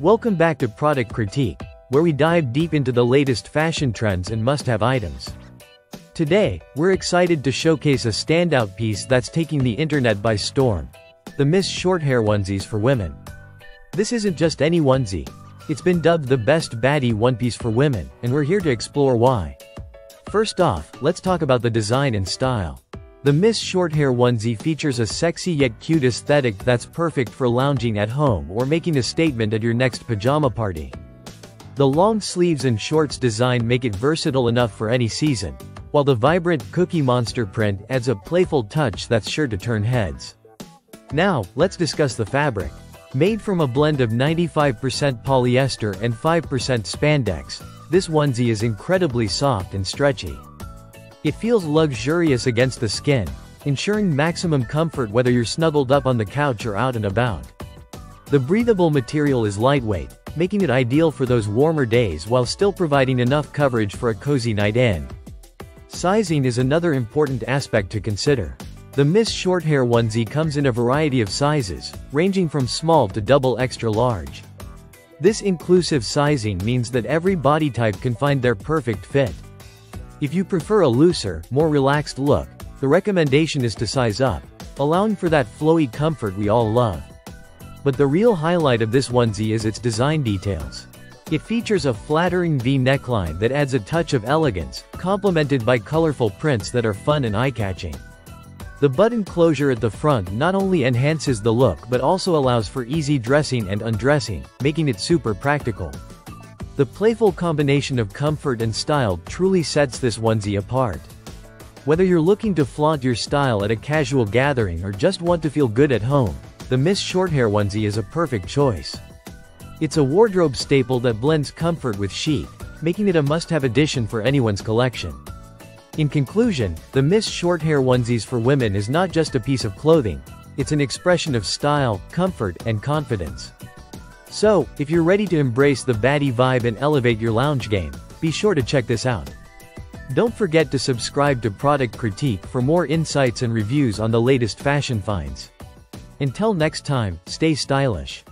Welcome back to Product Critique, where we dive deep into the latest fashion trends and must-have items. Today, we're excited to showcase a standout piece that's taking the internet by storm: the Miss Shorthair onesies for women. This isn't just any onesie. It's been dubbed the best baddie one piece for women, and we're here to explore why. First off, let's talk about the design and style. The Miss Shorthair onesie features a sexy yet cute aesthetic that's perfect for lounging at home or making a statement at your next pajama party. The long sleeves and shorts design make it versatile enough for any season, while the vibrant Cookie Monster print adds a playful touch that's sure to turn heads. Now, let's discuss the fabric. Made from a blend of 95% polyester and 5% spandex, this onesie is incredibly soft and stretchy. It feels luxurious against the skin, ensuring maximum comfort whether you're snuggled up on the couch or out and about. The breathable material is lightweight, making it ideal for those warmer days while still providing enough coverage for a cozy night in. Sizing is another important aspect to consider. The Miss Shorthair onesie comes in a variety of sizes, ranging from small to double extra large. This inclusive sizing means that every body type can find their perfect fit. If you prefer a looser, more relaxed look, the recommendation is to size up, allowing for that flowy comfort we all love. But the real highlight of this onesie is its design details. It features a flattering V neckline that adds a touch of elegance, complemented by colorful prints that are fun and eye-catching. The button closure at the front not only enhances the look but also allows for easy dressing and undressing, making it super practical. The playful combination of comfort and style truly sets this onesie apart. Whether you're looking to flaunt your style at a casual gathering or just want to feel good at home, the Miss Shorthair onesie is a perfect choice. It's a wardrobe staple that blends comfort with chic, making it a must-have addition for anyone's collection. In conclusion, the Miss Shorthair onesies for women is not just a piece of clothing, it's an expression of style, comfort, and confidence. So, if you're ready to embrace the baddie vibe and elevate your lounge game, be sure to check this out. Don't forget to subscribe to Product Critique for more insights and reviews on the latest fashion finds. Until next time, stay stylish.